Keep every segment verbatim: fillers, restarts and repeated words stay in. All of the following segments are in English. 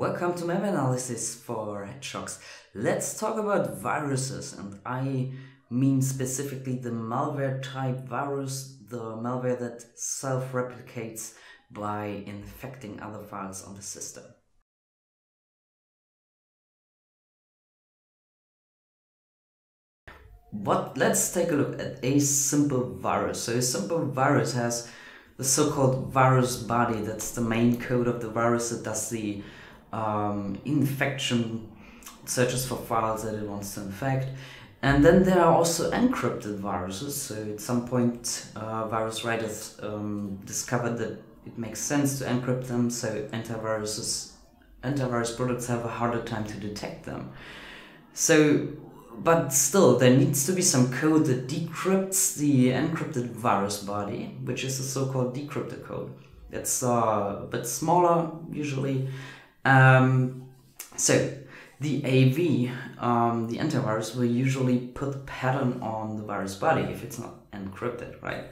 Welcome to Map Analysis for Hedgehogs. Let's talk about viruses, and I mean specifically the malware type virus, the malware that self-replicates by infecting other files on the system. But let's take a look at a simple virus. So a simple virus has the so-called virus body. That's the main code of the virus. It does the um, infection, searches for files that it wants to infect. And then there are also encrypted viruses. So at some point uh, virus writers um, discovered that it makes sense to encrypt them, so antiviruses, antivirus products have a harder time to detect them. So, but still, there needs to be some code that decrypts the encrypted virus body, which is the so-called decryptor code. It's uh, a bit smaller, usually. Um, so, the A V, um, the antivirus, will usually put a pattern on the virus body if it's not encrypted, right?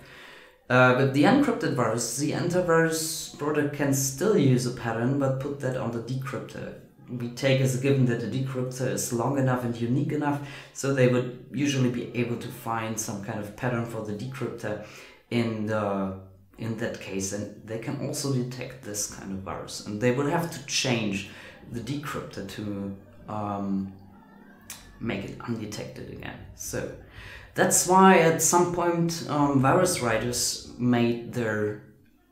Uh, but the encrypted virus, the antivirus product can still use a pattern, but put that on the decryptor. We take as a given that the decryptor is long enough and unique enough, so they would usually be able to find some kind of pattern for the decryptor in the in that case, and they can also detect this kind of virus, and they would have to change the decryptor to um, make it undetected again. So that's why at some point um, virus writers made their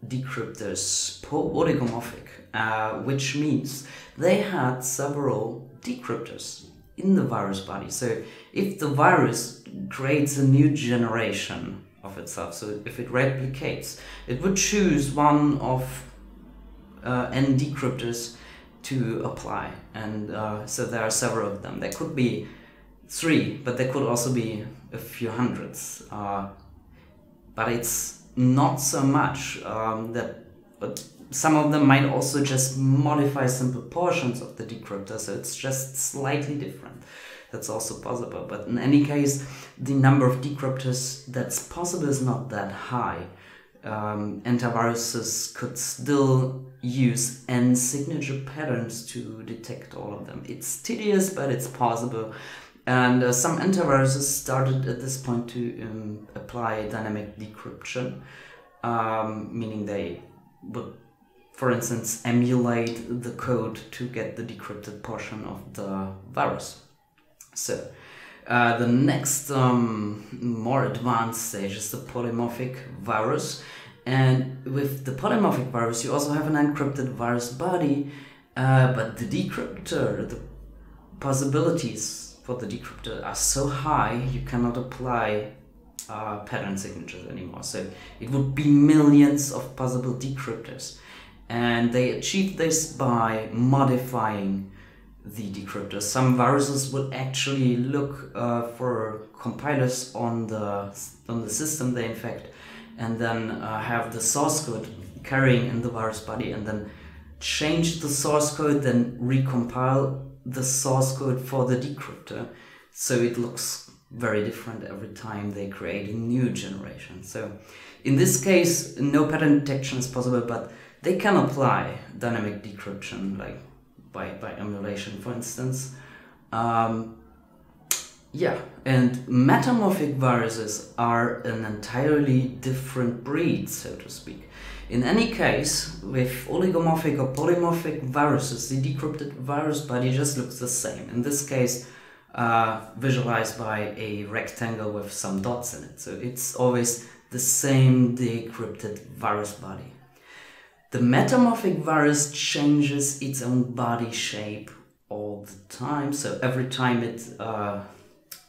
decryptors oligomorphic, uh, which means they had several decryptors in the virus body. So if the virus creates a new generation of itself, so if it replicates, it would choose one of uh, n decryptors to apply, and uh, so there are several of them. There could be three, but there could also be a few hundreds, uh, but it's not so much um, that but some of them might also just modify simple portions of the decryptor, so it's just slightly different. That's also possible, but in any case, the number of decryptors that's possible is not that high. Um, antiviruses could still use n signature patterns to detect all of them. It's tedious, but it's possible. And uh, some antiviruses started at this point to um, apply dynamic decryption, um, meaning they would, for instance, emulate the code to get the decrypted portion of the virus. So uh, the next um, more advanced stage is the polymorphic virus. And with the polymorphic virus, you also have an encrypted virus body, uh, but the decryptor, the possibilities for the decryptor are so high, you cannot apply uh, pattern signatures anymore. So it would be millions of possible decryptors. And they achieved this by modifying the decryptor. Some viruses would actually look uh, for compilers on the, on the system they infect, and then uh, have the source code carrying in the virus body, and then change the source code, then recompile the source code for the decryptor, so it looks very different every time they create a new generation. So in this case, no pattern detection is possible, but they can apply dynamic decryption, like by, by emulation, for instance. Um, yeah, and metamorphic viruses are an entirely different breed, so to speak. In any case, with oligomorphic or polymorphic viruses, the decrypted virus body just looks the same. In this case, uh, visualized by a rectangle with some dots in it. So it's always the same decrypted virus body. The metamorphic virus changes its own body shape all the time. So every time it uh,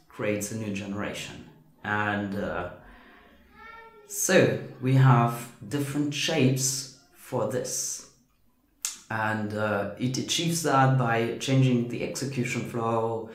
creates a new generation. And uh, so we have different shapes for this, and uh, it achieves that by changing the execution flow,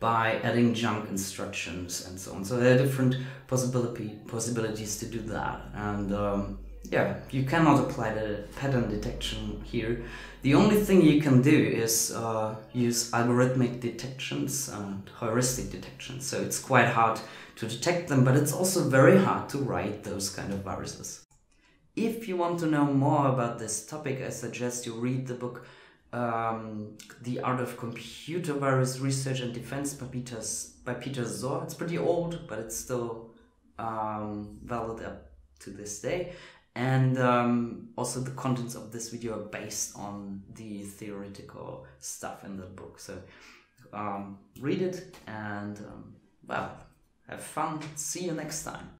by adding junk instructions and so on. So there are different possibility possibilities to do that, and um, yeah, you cannot apply the pattern detection here. The only thing you can do is uh, use algorithmic detections and heuristic detections. So it's quite hard to detect them, but it's also very hard to write those kind of viruses. If you want to know more about this topic, I suggest you read the book um, The Art of Computer Virus Research and Defense by Peter, by Peter Szor. It's pretty old, but it's still um, valid up to this day. And um, also the contents of this video are based on the theoretical stuff in the book. So um, read it and um, well, have fun. See you next time.